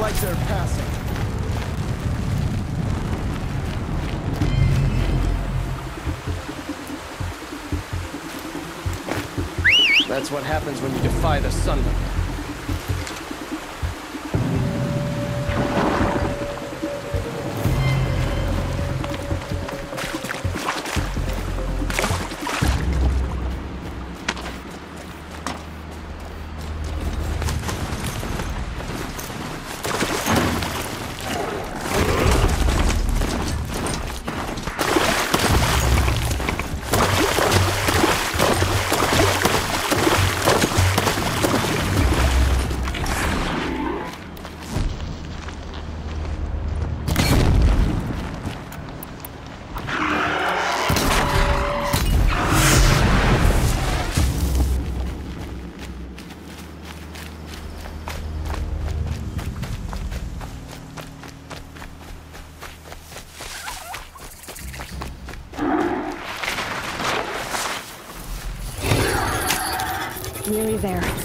Like they're passing. That's what happens when you defy the sunlight. Nearly there.